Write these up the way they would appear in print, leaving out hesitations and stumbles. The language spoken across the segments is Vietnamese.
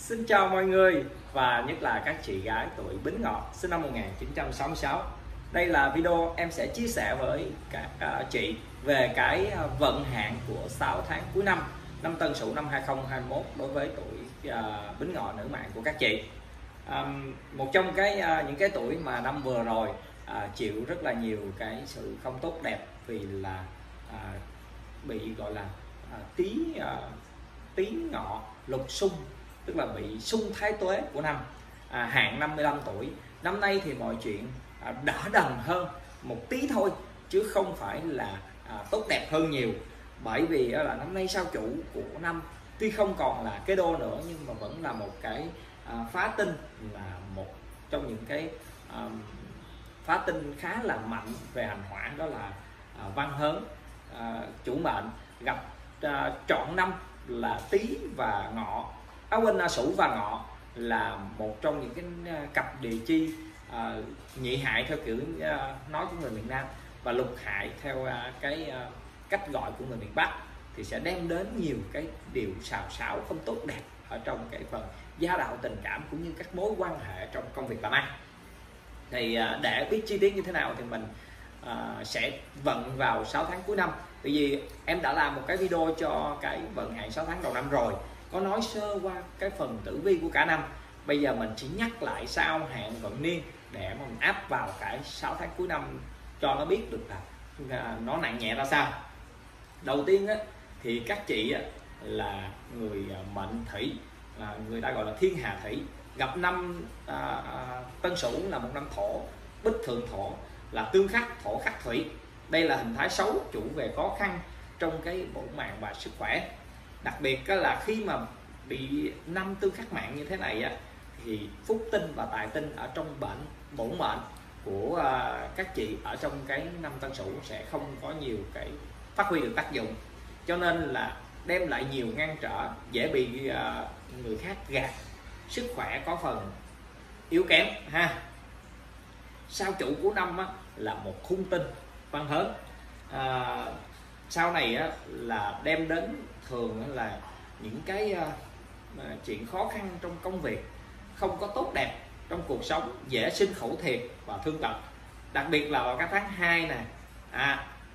Xin chào mọi người và nhất là các chị gái tuổi Bính Ngọ sinh năm 1966. Đây là video em sẽ chia sẻ với các chị về cái vận hạn của 6 tháng cuối năm, năm Tân Sửu năm 2021 đối với tuổi Bính Ngọ nữ mạng của các chị. Một trong những cái tuổi mà năm vừa rồi chịu rất là nhiều cái sự không tốt đẹp vì là bị gọi là tí ngọ lục xung, tức là bị xung thái tuế của năm, hạn 55 tuổi. Năm nay thì mọi chuyện đỡ đần hơn một tí thôi chứ không phải là tốt đẹp hơn nhiều, bởi vì là năm nay sao chủ của năm tuy không còn là cái đô nữa nhưng mà vẫn là một cái phá tinh, là một trong những cái phá tinh khá là mạnh về hành hỏa, đó là Văn Hớn. Chủ mệnh gặp trọn năm là Tý và Ngọ, Sửu và Ngọ là một trong những cái cặp địa chi nhị hại theo kiểu nói của người miền Nam và lục hại theo cái cách gọi của người miền Bắc, thì sẽ đem đến nhiều cái điều xào xáo không tốt đẹp ở trong cái phần gia đạo tình cảm cũng như các mối quan hệ trong công việc làm ăn. Thì để biết chi tiết như thế nào thì mình sẽ vận vào 6 tháng cuối năm, bởi vì em đã làm một cái video cho cái vận hạn 6 tháng đầu năm rồi, có nói sơ qua cái phần tử vi của cả năm. Bây giờ mình chỉ nhắc lại sao hạn vận niên để mình áp vào cái 6 tháng cuối năm cho nó biết được là nó nặng nhẹ ra sao. Đầu tiên á, thì các chị á, là người mệnh thủy, người ta gọi là Thiên Hà Thủy, gặp năm Tân Sửu là một năm Thổ, Bích Thượng Thổ là tương khắc, Thổ khắc Thủy. Đây là hình thái xấu chủ về khó khăn trong cái bộ mạng và sức khỏe. Đặc biệt là khi mà bị năm tương khắc mạng như thế này á, thì phúc tinh và tài tinh ở trong bổn mệnh của các chị ở trong cái năm Tân Sửu sẽ không có nhiều cái phát huy được tác dụng, cho nên là đem lại nhiều ngăn trở, dễ bị người khác gạt, sức khỏe có phần yếu kém ha. Sao chủ của năm á, là một khung tinh Văn Hớn, sau này á, là đem đến thường là những cái chuyện khó khăn trong công việc, không có tốt đẹp trong cuộc sống, dễ sinh khẩu thiệt và thương tật, đặc biệt là vào các tháng 2 nè,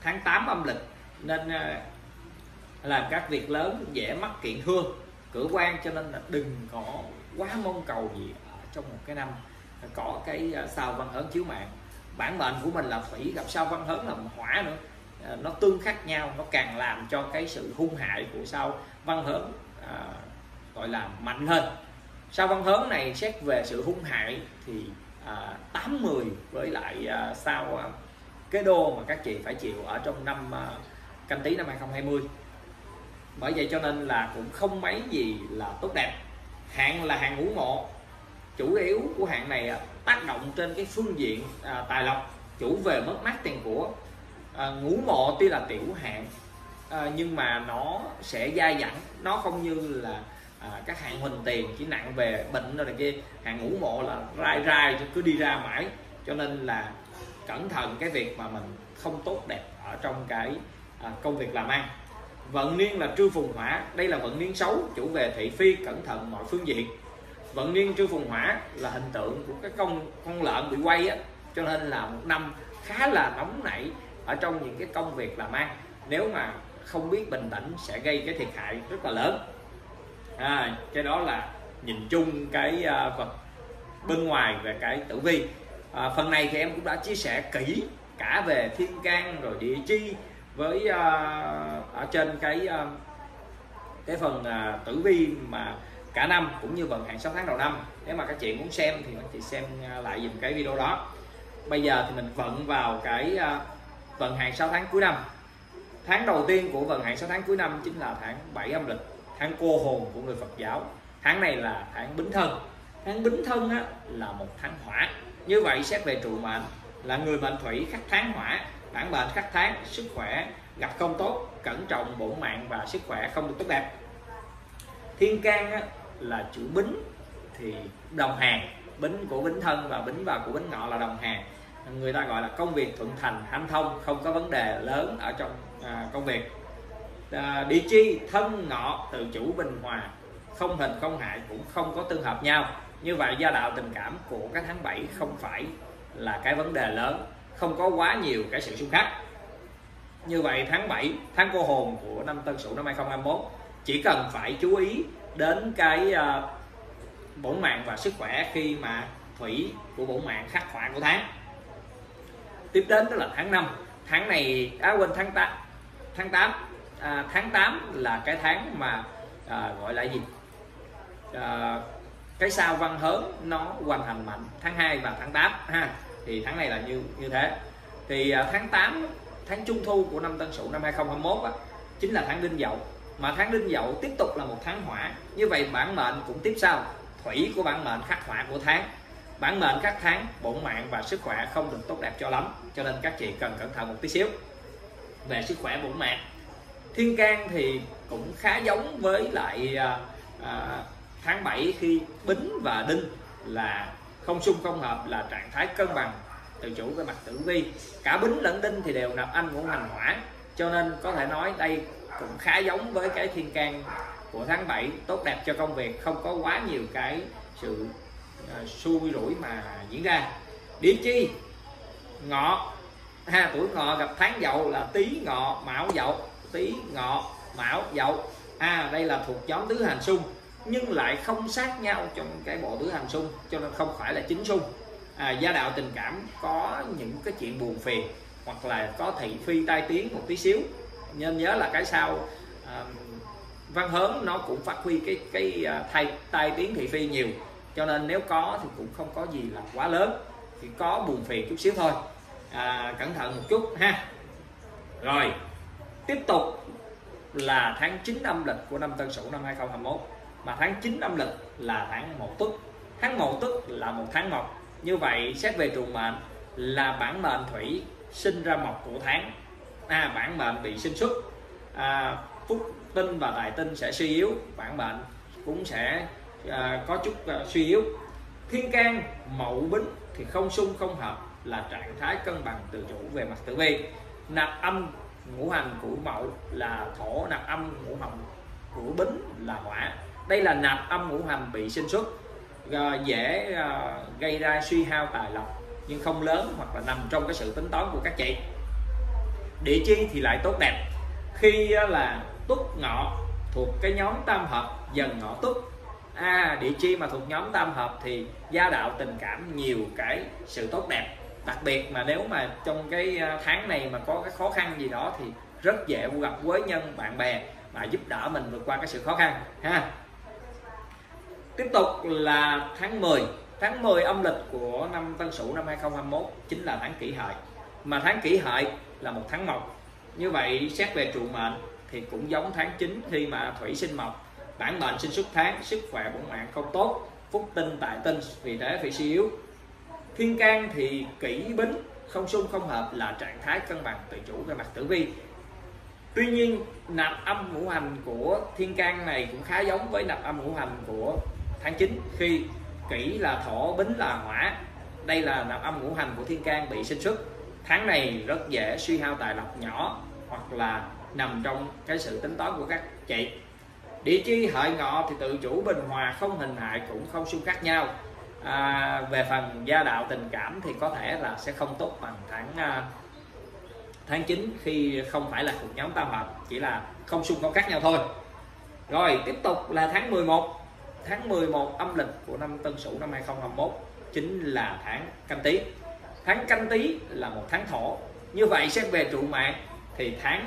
tháng 8 âm lịch, nên làm các việc lớn dễ mắc kiện thương cửa quan, cho nên là đừng có quá mong cầu gì ở trong một cái năm có cái sao Văn Hớn chiếu mạng. Bản mệnh của mình là Thủy gặp sao Văn Hớn là Hỏa nữa, nó tương khắc nhau, nó càng làm cho cái sự hung hại của sao Văn Hớn gọi là mạnh hơn. Sao Văn Hớn này xét về sự hung hại thì 80 với lại sao cái đô mà các chị phải chịu ở trong năm Canh Tí năm 2020. Bởi vậy cho nên là cũng không mấy gì là tốt đẹp. Hạn là hạn Ngũ Mộ, chủ yếu của hạn này tác động trên cái phương diện tài lộc, chủ về mất mát tiền của. Ngũ Mộ tuy là tiểu hạn nhưng mà nó sẽ dai dẳng, nó không như là các hạn Huỳnh Tiền chỉ nặng về bệnh rồi này kia. Hạn Ngũ Mộ là rai cứ đi ra mãi, cho nên là cẩn thận cái việc mà mình không tốt đẹp ở trong cái công việc làm ăn. Vận niên là Trư Phùng Hỏa, đây là vận niên xấu chủ về thị phi, cẩn thận mọi phương diện. Vận niên Trư Phùng Hỏa là hình tượng của cái con lợn bị quay á, cho nên là một năm khá là nóng nảy ở trong những cái công việc làm ăn, nếu mà không biết bình tĩnh sẽ gây cái thiệt hại rất là lớn. Cái đó là nhìn chung cái vật bên ngoài về cái tử vi. Phần này thì em cũng đã chia sẻ kỹ cả về thiên can rồi địa chi với ở trên cái phần tử vi mà cả năm cũng như vận hạn 6 tháng đầu năm. Nếu mà các chị muốn xem thì các chị xem lại dùm cái video đó. Bây giờ thì mình vận vào cái vận hạn 6 tháng cuối năm. Tháng đầu tiên của vận hạn 6 tháng cuối năm chính là tháng 7 âm lịch, tháng cô hồn của người Phật giáo. Tháng này là tháng Bính Thân. Tháng Bính Thân á, là một tháng Hỏa. Như vậy xét về trụ mệnh là người mệnh Thủy khắc tháng Hỏa, bản mệnh khắc tháng, sức khỏe gặp không tốt, cẩn trọng bổn mạng và sức khỏe không được tốt đẹp. Thiên can á, là chữ Bính thì đồng hàng, Bính của Bính Thân và Bính vào của Bính Ngọ là đồng hàng. Người ta gọi là công việc thuận thành, hanh thông, không có vấn đề lớn ở trong công việc. Địa chi thân Ngọ, tự chủ bình hòa, không hình không hại, cũng không có tương hợp nhau. Như vậy gia đạo tình cảm của cái tháng 7 không phải là cái vấn đề lớn, không có quá nhiều cái sự xung khắc. Như vậy tháng 7, tháng cô hồn của năm Tân Sửu năm 2021, chỉ cần phải chú ý đến cái bổn mạng và sức khỏe khi mà thủy của bổn mạng khắc họa của tháng. Tiếp đến đó là tháng 5. Tháng này quên, tháng 8. Tháng 8 là cái tháng mà gọi là gì? Cái sao Văn Hớn nó hoành hành mạnh tháng 2 và tháng 8 ha. Thì tháng này là như thế. Thì tháng 8, tháng trung thu của năm Tân Sửu năm 2021 đó, chính là tháng Đinh Dậu. Mà tháng Đinh Dậu tiếp tục là một tháng hỏa. Như vậy bản mệnh cũng tiếp sau, thủy của bản mệnh khắc hỏa của tháng. Bản mệnh các tháng bổn mạng và sức khỏe không được tốt đẹp cho lắm, cho nên các chị cần cẩn thận một tí xíu về sức khỏe bổn mạng. Thiên can thì cũng khá giống với lại tháng 7 khi Bính và Đinh là không xung không hợp, là trạng thái cân bằng tự chủ về mặt tử vi. Cả Bính lẫn Đinh thì đều nạp anh ngũ hành hỏa, cho nên có thể nói đây cũng khá giống với cái thiên can của tháng 7, tốt đẹp cho công việc, không có quá nhiều cái sự xui rủi mà diễn ra. Địa chi Ngọ ha, tuổi Ngọ gặp tháng Dậu là Tý Ngọ Mão Dậu, Tý Ngọ Mão Dậu. Đây là thuộc nhóm tứ hành xung nhưng lại không sát nhau trong cái bộ tứ hành xung, cho nên không phải là chính xung. Gia đạo tình cảm có những cái chuyện buồn phiền hoặc là có thị phi tai tiếng một tí xíu, nên nhớ là cái sao Văn Hớn nó cũng phát huy cái tai tiếng thị phi nhiều, cho nên nếu có thì cũng không có gì là quá lớn, thì có buồn phiền chút xíu thôi, cẩn thận một chút ha. Rồi tiếp tục là tháng 9 âm lịch của năm Tân Sửu năm 2021, mà tháng 9 âm lịch là tháng Mậu Tuất. Tháng Mậu Tuất là một tháng mộc, như vậy xét về trường mệnh là bản mệnh thủy sinh ra mộc của tháng, bản mệnh bị sinh xuất, phúc tinh và tài tinh sẽ suy yếu, bản mệnh cũng sẽ có chút suy yếu. Thiên can Mậu Bính thì không xung không hợp, là trạng thái cân bằng tự chủ về mặt tử vi. Nạp âm ngũ hành của Mậu là Thổ, nạp âm ngũ hành của Bính là Hỏa. Đây là nạp âm ngũ hành bị sinh xuất, dễ gây ra suy hao tài lộc nhưng không lớn, hoặc là nằm trong cái sự tính toán của các chị. Địa chi thì lại tốt đẹp khi là Tuất Ngọ thuộc cái nhóm tam hợp Dần Ngọ Tuất. Địa chi mà thuộc nhóm tam hợp thì gia đạo tình cảm nhiều cái sự tốt đẹp, đặc biệt mà nếu mà trong cái tháng này mà có cái khó khăn gì đó thì rất dễ gặp quý nhân bạn bè mà giúp đỡ mình vượt qua cái sự khó khăn ha. Tiếp tục là tháng 10. Tháng 10 âm lịch của năm Tân Sửu năm 2021 chính là tháng Kỷ Hợi, mà tháng Kỷ Hợi là một tháng mộc. Như vậy xét về trụ mệnh thì cũng giống tháng 9 khi mà thủy sinh mộc, bản mệnh sinh xuất tháng, sức khỏe bổn mạng không tốt, phúc tinh tại tinh vì thế phải suy yếu. Thiên can thì Kỷ Bính không xung không hợp, là trạng thái cân bằng tự chủ về mặt tử vi. Tuy nhiên nạp âm ngũ hành của thiên can này cũng khá giống với nạp âm ngũ hành của tháng 9 khi Kỷ là Thổ, Bính là Hỏa. Đây là nạp âm ngũ hành của thiên can bị sinh xuất, tháng này rất dễ suy hao tài lộc nhỏ hoặc là nằm trong cái sự tính toán của các chị. Địa chi Hợi Ngọ thì tự chủ bình hòa, không hình hại cũng không xung khắc nhau. Về phần gia đạo tình cảm thì có thể là sẽ không tốt bằng tháng 9 khi không phải là thuộc nhóm tam hợp, chỉ là không xung không khác nhau thôi. Rồi tiếp tục là tháng 11. Tháng 11 âm lịch của năm Tân Sửu năm 2021 chính là tháng Canh Tý. Tháng Canh Tý là một tháng Thổ. Như vậy xét về trụ mạng thì tháng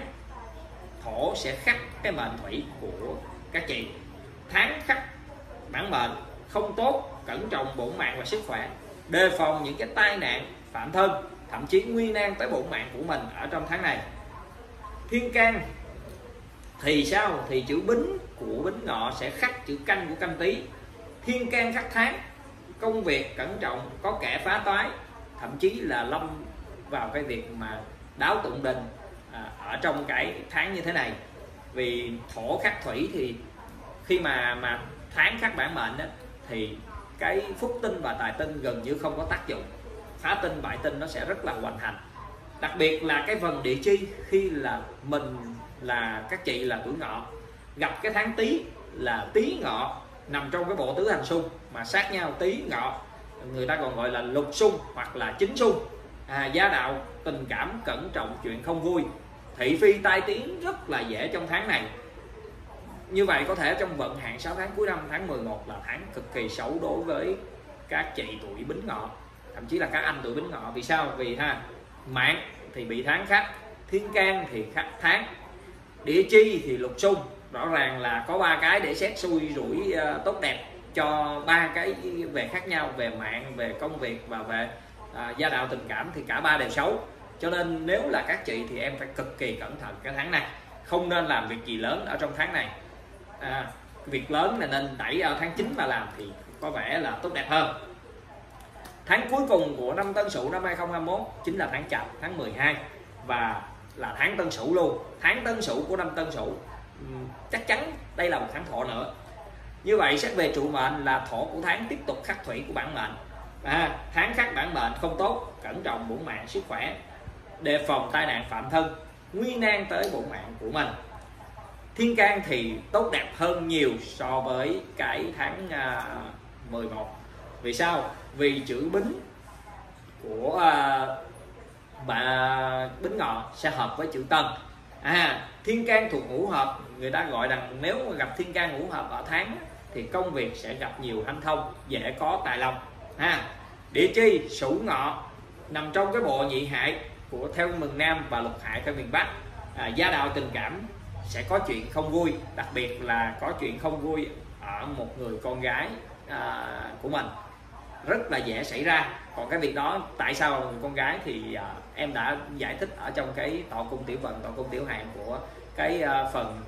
Thổ sẽ khắc cái mệnh thủy của các chị. Tháng khắc bản mệnh không tốt, cẩn trọng bổn mạng và sức khỏe, đề phòng những cái tai nạn phạm thân, thậm chí nguy nan tới bổn mạng của mình ở trong tháng này. Thiên can thì sao? Thì chữ Bính của Bính Ngọ sẽ khắc chữ Canh của Canh Tý. Thiên can khắc tháng, công việc cẩn trọng, có kẻ phá toái, thậm chí là lâm vào cái việc mà đáo tụng đình ở trong cái tháng như thế này. Vì Thổ khắc thủy thì khi mà tháng khắc bản mệnh đó, thì cái phúc tinh và tài tinh gần như không có tác dụng, phá tinh bại tinh nó sẽ rất là hoành hành. Đặc biệt là cái phần địa chi khi là mình là các chị là tuổi Ngọ gặp cái tháng Tý là Tý Ngọ nằm trong cái bộ tứ hành xung mà sát nhau Tý Ngọ, người ta còn gọi là lục xung hoặc là chính xung. Gia đạo tình cảm cẩn trọng chuyện không vui, thị phi tai tiếng rất là dễ trong tháng này. Như vậy có thể trong vận hạn 6 tháng cuối năm, tháng 11 là tháng cực kỳ xấu đối với các chị tuổi Bính Ngọ, thậm chí là các anh tuổi Bính Ngọ. Vì sao? Vì mạng thì bị tháng khách, thiên can thì khách tháng, địa chi thì lục xung. Rõ ràng là có ba cái để xét xui rủi tốt đẹp cho ba cái về khác nhau, về mạng, về công việc và về gia đạo tình cảm, thì cả ba đều xấu. Cho nên nếu là các chị thì em phải cực kỳ cẩn thận cái tháng này, không nên làm việc gì lớn ở trong tháng này. Việc lớn là nên đẩy ở tháng 9 mà làm thì có vẻ là tốt đẹp hơn. Tháng cuối cùng của năm Tân Sửu năm 2021 chính là tháng Chạp, tháng 12, và là tháng Tân Sửu luôn. Tháng Tân Sửu của năm Tân Sửu, chắc chắn đây là một tháng Thổ nữa. Như vậy xét về trụ mệnh là Thổ của tháng tiếp tục khắc thủy của bản mệnh. Tháng khắc bản mệnh không tốt, cẩn trọng bổn mạng sức khỏe, đề phòng tai nạn phạm thân, nguy nan tới bổn mạng của mình. Thiên can thì tốt đẹp hơn nhiều so với cái tháng 11. Vì sao? Vì chữ Bính của Bính Ngọ sẽ hợp với chữ Tân. Thiên can thuộc ngũ hợp, người ta gọi rằng nếu mà gặp thiên can ngũ hợp ở tháng thì công việc sẽ gặp nhiều hanh thông, dễ có tài lộc. Địa chi Sửu Ngọ nằm trong cái bộ nhị hại của theo miền Nam và lục hại theo miền Bắc. Gia đạo tình cảm sẽ có chuyện không vui, đặc biệt là có chuyện không vui ở một người con gái của mình, rất là dễ xảy ra. Còn cái việc đó tại sao là người con gái thì em đã giải thích ở trong cái tọa cung tiểu vận, tọa cung tiểu hạn của cái phần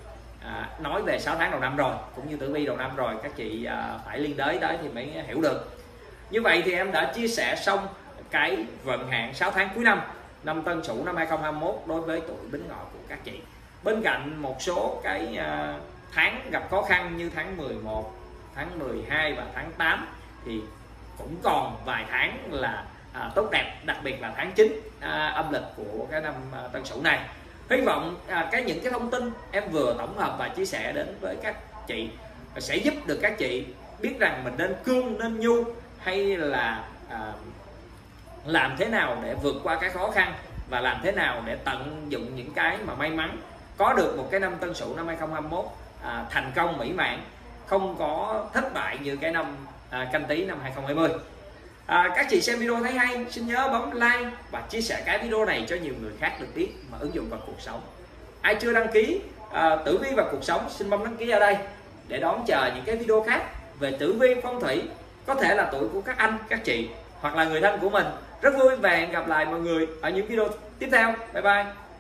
nói về 6 tháng đầu năm rồi, cũng như tử vi đầu năm rồi, các chị phải liên đới tới thì mới hiểu được. Như vậy thì em đã chia sẻ xong cái vận hạn 6 tháng cuối năm năm Tân Sửu năm 2021 đối với tuổi Bính Ngọ của các chị. Bên cạnh một số cái tháng gặp khó khăn như tháng 11, tháng 12 và tháng 8 thì cũng còn vài tháng là tốt đẹp, đặc biệt là tháng 9 âm lịch của cái năm Tân Sửu này. Hy vọng những cái thông tin em vừa tổng hợp và chia sẻ đến với các chị sẽ giúp được các chị biết rằng mình nên cương, nên nhu, hay là làm thế nào để vượt qua cái khó khăn và làm thế nào để tận dụng những cái mà may mắn, có được một cái năm Tân Sửu năm 2021 thành công mỹ mãn, không có thất bại như cái năm Canh Tí năm 2020. Các chị xem video thấy hay, xin nhớ bấm like và chia sẻ cái video này cho nhiều người khác được biết mà ứng dụng vào cuộc sống. Ai chưa đăng ký tử vi và cuộc sống, xin bấm đăng ký ở đây để đón chờ những cái video khác về tử vi phong thủy, có thể là tuổi của các anh, các chị hoặc là người thân của mình. Rất vui và hẹn gặp lại mọi người ở những video tiếp theo. Bye bye.